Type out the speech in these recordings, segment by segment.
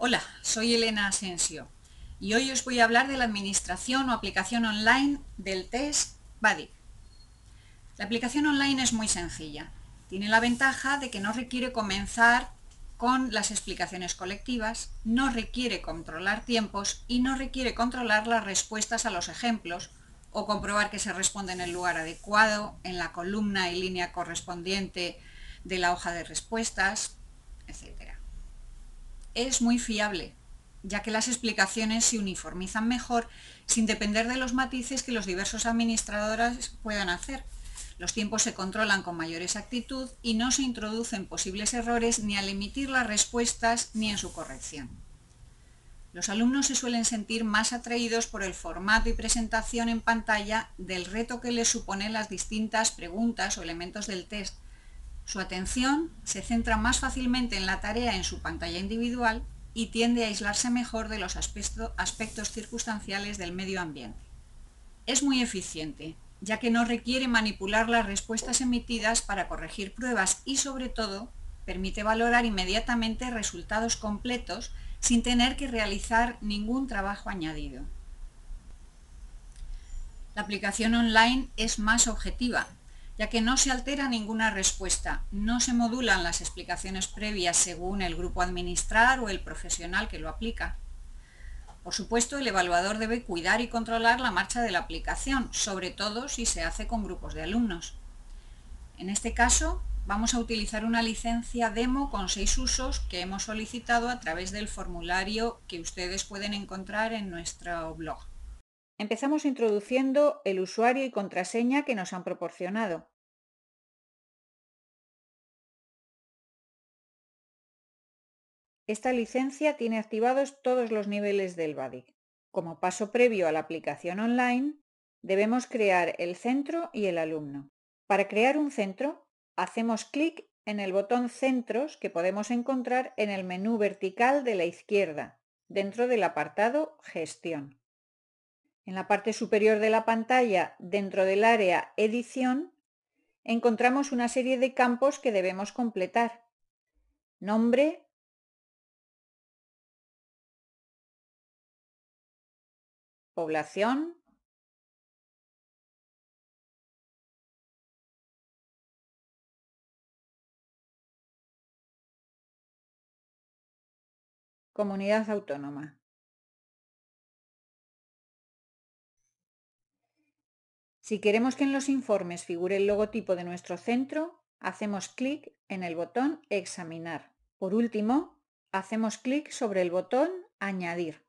Hola, soy Elena Asensio y hoy os voy a hablar de la administración o aplicación online del test BADyG. La aplicación online es muy sencilla. Tiene la ventaja de que no requiere comenzar con las explicaciones colectivas, no requiere controlar tiempos y no requiere controlar las respuestas a los ejemplos o comprobar que se responde en el lugar adecuado, en la columna y línea correspondiente de la hoja de respuestas, etc. Es muy fiable, ya que las explicaciones se uniformizan mejor sin depender de los matices que los diversos administradores puedan hacer. Los tiempos se controlan con mayor exactitud y no se introducen posibles errores ni al emitir las respuestas ni en su corrección. Los alumnos se suelen sentir más atraídos por el formato y presentación en pantalla del reto que les suponen las distintas preguntas o elementos del test. Su atención se centra más fácilmente en la tarea en su pantalla individual y tiende a aislarse mejor de los aspectos circunstanciales del medio ambiente. Es muy eficiente, ya que no requiere manipular las respuestas emitidas para corregir pruebas y, sobre todo, permite valorar inmediatamente resultados completos sin tener que realizar ningún trabajo añadido. La aplicación online es más objetiva, ya que no se altera ninguna respuesta, no se modulan las explicaciones previas según el grupo a administrar o el profesional que lo aplica. Por supuesto, el evaluador debe cuidar y controlar la marcha de la aplicación, sobre todo si se hace con grupos de alumnos. En este caso, vamos a utilizar una licencia demo con 6 usos que hemos solicitado a través del formulario que ustedes pueden encontrar en nuestro blog. Empezamos introduciendo el usuario y contraseña que nos han proporcionado. Esta licencia tiene activados todos los niveles del BADyG. Como paso previo a la aplicación online, debemos crear el centro y el alumno. Para crear un centro, hacemos clic en el botón Centros que podemos encontrar en el menú vertical de la izquierda, dentro del apartado Gestión. En la parte superior de la pantalla, dentro del área Edición, encontramos una serie de campos que debemos completar. Nombre, población, comunidad autónoma. Si queremos que en los informes figure el logotipo de nuestro centro, hacemos clic en el botón Examinar. Por último, hacemos clic sobre el botón Añadir.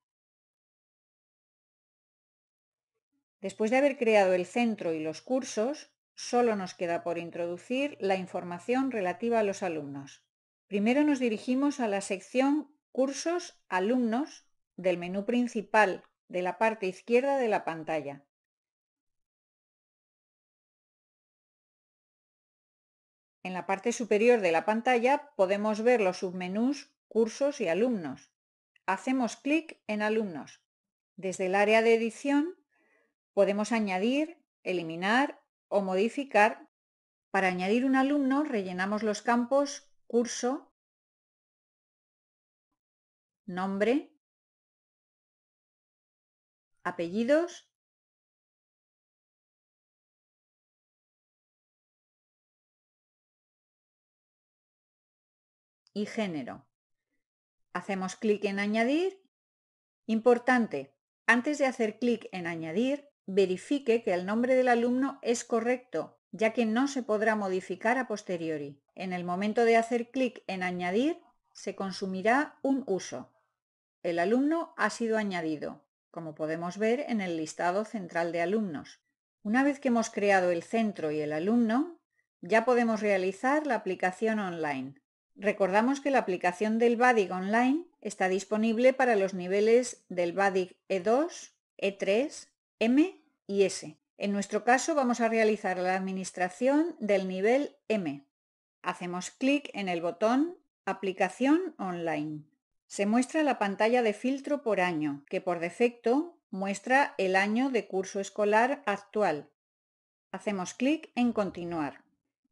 Después de haber creado el centro y los cursos, solo nos queda por introducir la información relativa a los alumnos. Primero nos dirigimos a la sección Cursos Alumnos del menú principal de la parte izquierda de la pantalla. En la parte superior de la pantalla podemos ver los submenús Cursos y Alumnos. Hacemos clic en Alumnos. Desde el área de edición podemos añadir, eliminar o modificar. Para añadir un alumno rellenamos los campos Curso, Nombre, Apellidos, y género. Hacemos clic en Añadir. Importante, antes de hacer clic en Añadir, verifique que el nombre del alumno es correcto, ya que no se podrá modificar a posteriori. En el momento de hacer clic en Añadir, se consumirá un uso. El alumno ha sido añadido, como podemos ver en el listado central de alumnos. Una vez que hemos creado el centro y el alumno, ya podemos realizar la aplicación online. Recordamos que la aplicación del BADyG Online está disponible para los niveles del BADyG E2, E3, M y S. En nuestro caso vamos a realizar la administración del nivel M. Hacemos clic en el botón Aplicación Online. Se muestra la pantalla de filtro por año, que por defecto muestra el año de curso escolar actual. Hacemos clic en Continuar.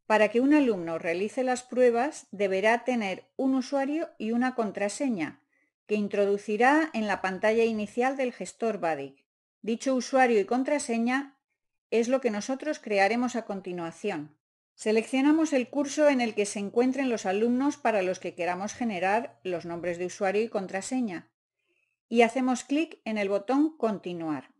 Para que un alumno realice las pruebas, deberá tener un usuario y una contraseña, que introducirá en la pantalla inicial del gestor BADyG. Dicho usuario y contraseña es lo que nosotros crearemos a continuación. Seleccionamos el curso en el que se encuentren los alumnos para los que queramos generar los nombres de usuario y contraseña y hacemos clic en el botón Continuar.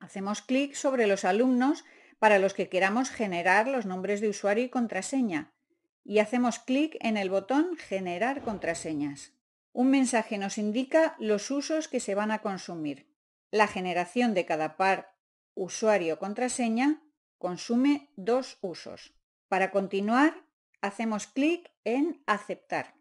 Hacemos clic sobre los alumnos para los que queramos generar los nombres de usuario y contraseña y hacemos clic en el botón Generar contraseñas. Un mensaje nos indica los usos que se van a consumir. La generación de cada par usuario-contraseña consume 2 usos. Para continuar, hacemos clic en Aceptar.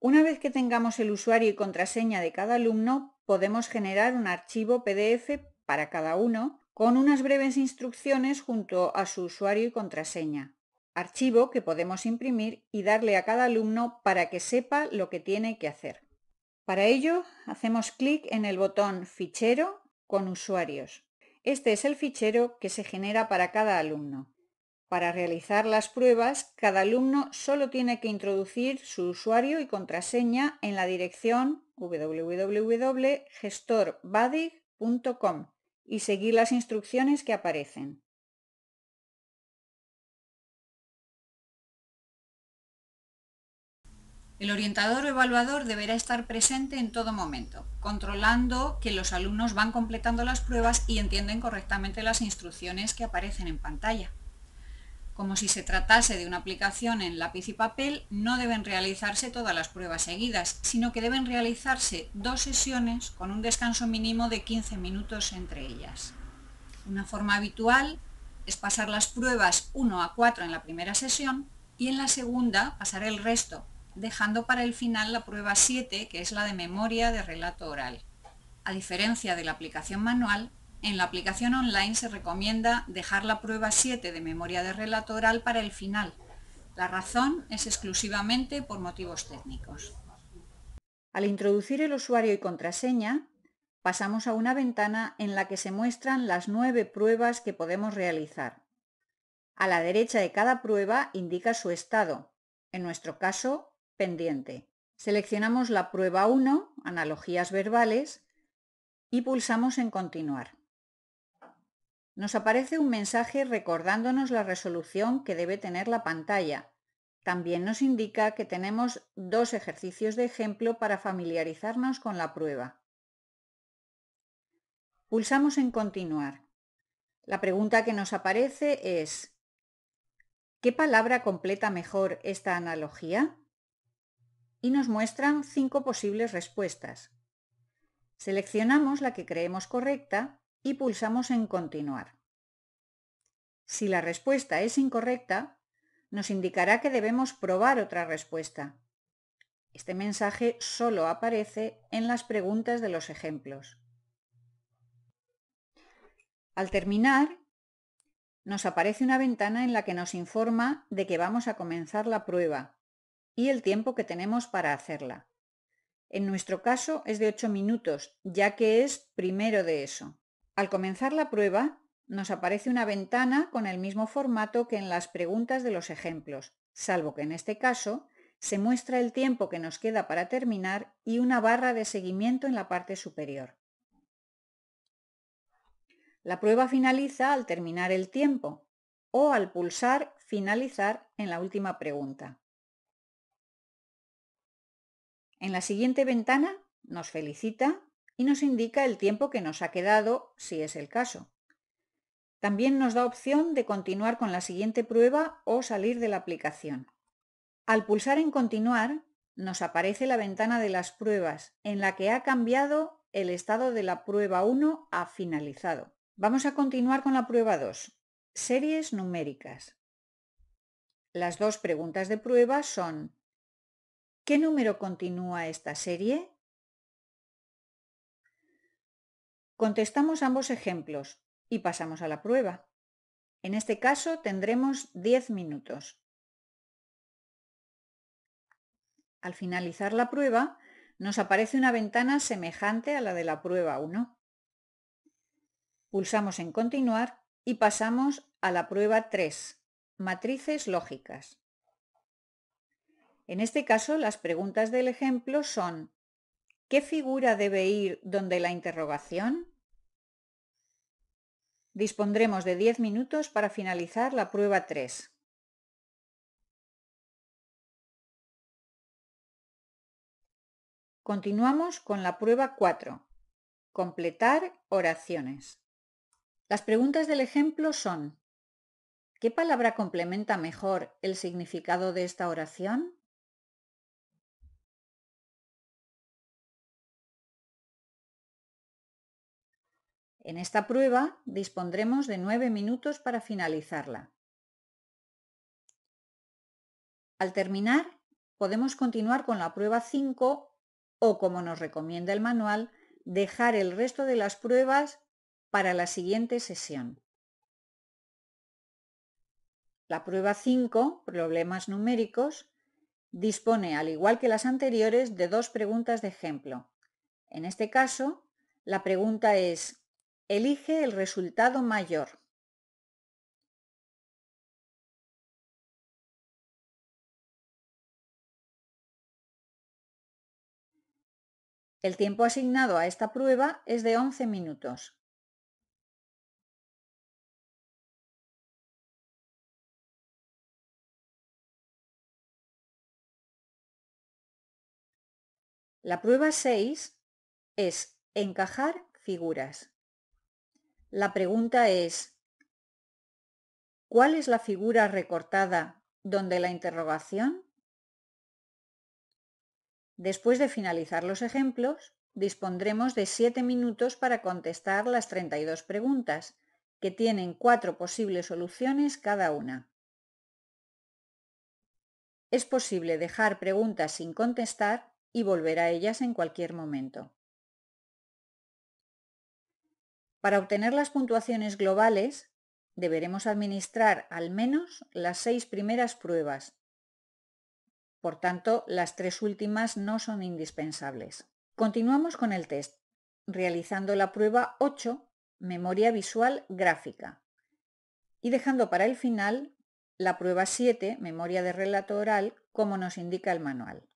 Una vez que tengamos el usuario y contraseña de cada alumno, podemos generar un archivo PDF para cada uno con unas breves instrucciones junto a su usuario y contraseña. Archivo que podemos imprimir y darle a cada alumno para que sepa lo que tiene que hacer. Para ello, hacemos clic en el botón Fichero con usuarios. Este es el fichero que se genera para cada alumno. Para realizar las pruebas, cada alumno solo tiene que introducir su usuario y contraseña en la dirección www.gestorbadyg.com y seguir las instrucciones que aparecen. El orientador o evaluador deberá estar presente en todo momento, controlando que los alumnos van completando las pruebas y entienden correctamente las instrucciones que aparecen en pantalla. Como si se tratase de una aplicación en lápiz y papel, no deben realizarse todas las pruebas seguidas, sino que deben realizarse 2 sesiones con un descanso mínimo de 15 minutos entre ellas. Una forma habitual es pasar las pruebas 1 a 4 en la primera sesión y en la segunda pasar el resto, dejando para el final la prueba 7, que es la de memoria de relato oral. A diferencia de la aplicación manual, en la aplicación online se recomienda dejar la prueba 7 de memoria de relato oral para el final. La razón es exclusivamente por motivos técnicos. Al introducir el usuario y contraseña, pasamos a una ventana en la que se muestran las 9 pruebas que podemos realizar. A la derecha de cada prueba indica su estado, en nuestro caso, pendiente. Seleccionamos la prueba 1, analogías verbales, y pulsamos en continuar. Nos aparece un mensaje recordándonos la resolución que debe tener la pantalla. También nos indica que tenemos 2 ejercicios de ejemplo para familiarizarnos con la prueba. Pulsamos en continuar. La pregunta que nos aparece es: ¿qué palabra completa mejor esta analogía? Y nos muestran 5 posibles respuestas. Seleccionamos la que creemos correcta y pulsamos en continuar. Si la respuesta es incorrecta, nos indicará que debemos probar otra respuesta. Este mensaje solo aparece en las preguntas de los ejemplos. Al terminar, nos aparece una ventana en la que nos informa de que vamos a comenzar la prueba y el tiempo que tenemos para hacerla. En nuestro caso es de 8 minutos, ya que es primero de ESO. Al comenzar la prueba, nos aparece una ventana con el mismo formato que en las preguntas de los ejemplos, salvo que en este caso se muestra el tiempo que nos queda para terminar y una barra de seguimiento en la parte superior. La prueba finaliza al terminar el tiempo o al pulsar Finalizar en la última pregunta. En la siguiente ventana nos felicita y nos indica el tiempo que nos ha quedado, si es el caso. También nos da opción de continuar con la siguiente prueba o salir de la aplicación. Al pulsar en continuar, nos aparece la ventana de las pruebas, en la que ha cambiado el estado de la prueba 1 a finalizado. Vamos a continuar con la prueba 2, series numéricas. Las 2 preguntas de prueba son: ¿qué número continúa esta serie? Contestamos ambos ejemplos y pasamos a la prueba. En este caso tendremos 10 minutos. Al finalizar la prueba, nos aparece una ventana semejante a la de la prueba 1. Pulsamos en continuar y pasamos a la prueba 3, matrices lógicas. En este caso, las preguntas del ejemplo son: ¿qué figura debe ir donde la interrogación? Dispondremos de 10 minutos para finalizar la prueba 3. Continuamos con la prueba 4. Completar oraciones. Las preguntas del ejemplo son: ¿qué palabra complementa mejor el significado de esta oración? En esta prueba dispondremos de 9 minutos para finalizarla. Al terminar, podemos continuar con la prueba 5 o, como nos recomienda el manual, dejar el resto de las pruebas para la siguiente sesión. La prueba 5, problemas numéricos, dispone, al igual que las anteriores, de 2 preguntas de ejemplo. En este caso, la pregunta es: elige el resultado mayor. El tiempo asignado a esta prueba es de 11 minutos. La prueba 6 es encajar figuras. La pregunta es: ¿cuál es la figura recortada donde la interrogación? Después de finalizar los ejemplos, dispondremos de 7 minutos para contestar las 32 preguntas, que tienen 4 posibles soluciones cada una. Es posible dejar preguntas sin contestar y volver a ellas en cualquier momento. Para obtener las puntuaciones globales, deberemos administrar al menos las 6 primeras pruebas. Por tanto, las 3 últimas no son indispensables. Continuamos con el test, realizando la prueba 8, memoria visual gráfica, y dejando para el final la prueba 7, memoria de relato oral, como nos indica el manual.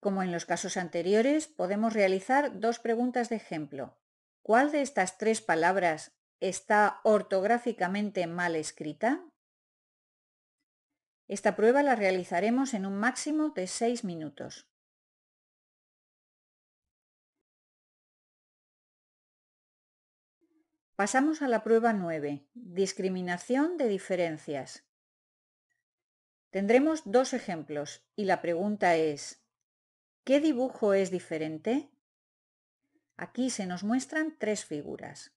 Como en los casos anteriores, podemos realizar 2 preguntas de ejemplo. ¿Cuál de estas 3 palabras está ortográficamente mal escrita? Esta prueba la realizaremos en un máximo de 6 minutos. Pasamos a la prueba 9, discriminación de diferencias. Tendremos 2 ejemplos y la pregunta es: ¿qué dibujo es diferente? Aquí se nos muestran 3 figuras.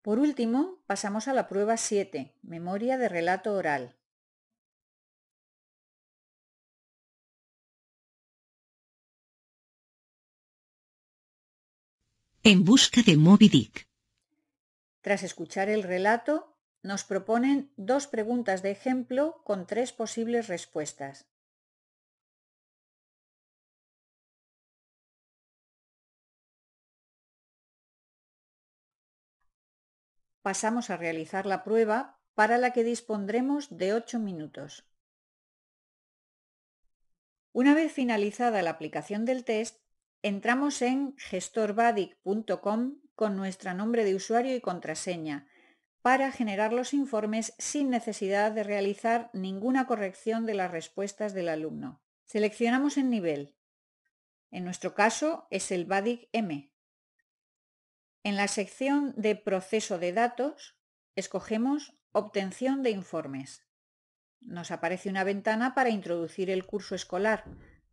Por último, pasamos a la prueba 7, memoria de relato oral. En busca de Moby Dick. Tras escuchar el relato, nos proponen 2 preguntas de ejemplo con 3 posibles respuestas. Pasamos a realizar la prueba, para la que dispondremos de 8 minutos. Una vez finalizada la aplicación del test, entramos en gestorbadyg.com con nuestro nombre de usuario y contraseña para generar los informes sin necesidad de realizar ninguna corrección de las respuestas del alumno. Seleccionamos el nivel. En nuestro caso es el BADyG M. En la sección de Proceso de datos, escogemos Obtención de informes. Nos aparece una ventana para introducir el curso escolar.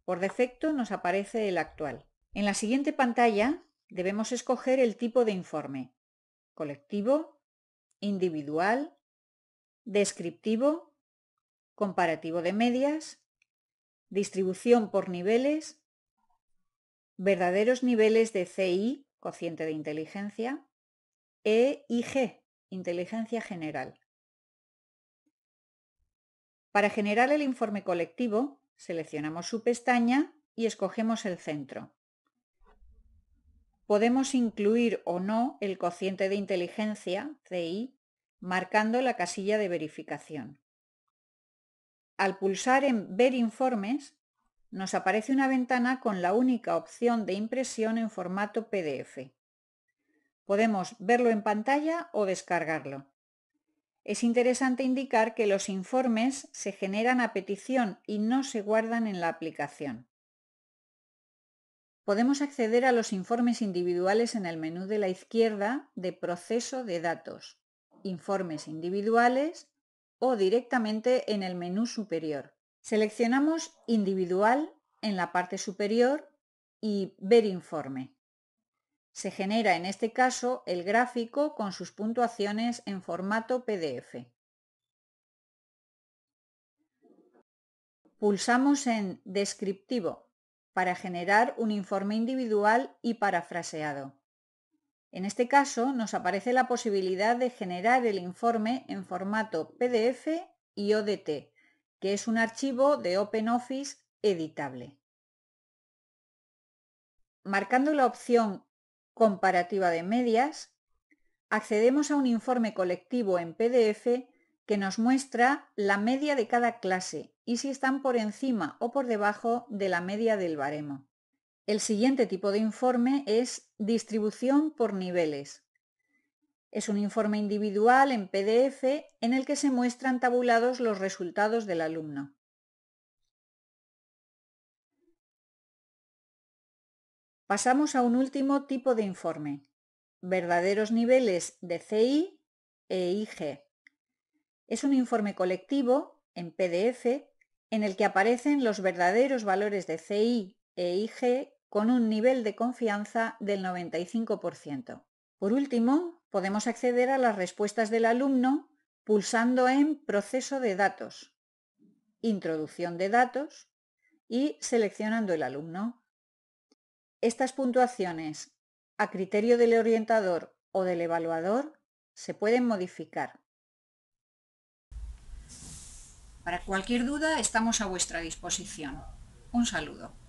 Por defecto nos aparece el actual. En la siguiente pantalla debemos escoger el tipo de informe: colectivo, individual, descriptivo, comparativo de medias, distribución por niveles, verdaderos niveles de CI, cociente de inteligencia, e IG, inteligencia general. Para generar el informe colectivo, seleccionamos su pestaña y escogemos el centro. Podemos incluir o no el cociente de inteligencia, CI, marcando la casilla de verificación. Al pulsar en Ver informes, nos aparece una ventana con la única opción de impresión en formato PDF. Podemos verlo en pantalla o descargarlo. Es interesante indicar que los informes se generan a petición y no se guardan en la aplicación. Podemos acceder a los informes individuales en el menú de la izquierda de Proceso de datos, Informes individuales o directamente en el menú superior. Seleccionamos Individual en la parte superior y Ver informe. Se genera en este caso el gráfico con sus puntuaciones en formato PDF. Pulsamos en Descriptivo para generar un informe individual y parafraseado. En este caso nos aparece la posibilidad de generar el informe en formato PDF y ODT, que es un archivo de OpenOffice editable. Marcando la opción Comparativa de medias, accedemos a un informe colectivo en PDF que nos muestra la media de cada clase y si están por encima o por debajo de la media del baremo. El siguiente tipo de informe es Distribución por niveles. Es un informe individual en PDF en el que se muestran tabulados los resultados del alumno. Pasamos a un último tipo de informe, verdaderos niveles de CI e IG. Es un informe colectivo, en PDF, en el que aparecen los verdaderos valores de CI e IG con un nivel de confianza del 95%. Por último, podemos acceder a las respuestas del alumno pulsando en Proceso de datos, Introducción de datos y seleccionando el alumno. Estas puntuaciones, a criterio del orientador o del evaluador, se pueden modificar. Para cualquier duda estamos a vuestra disposición. Un saludo.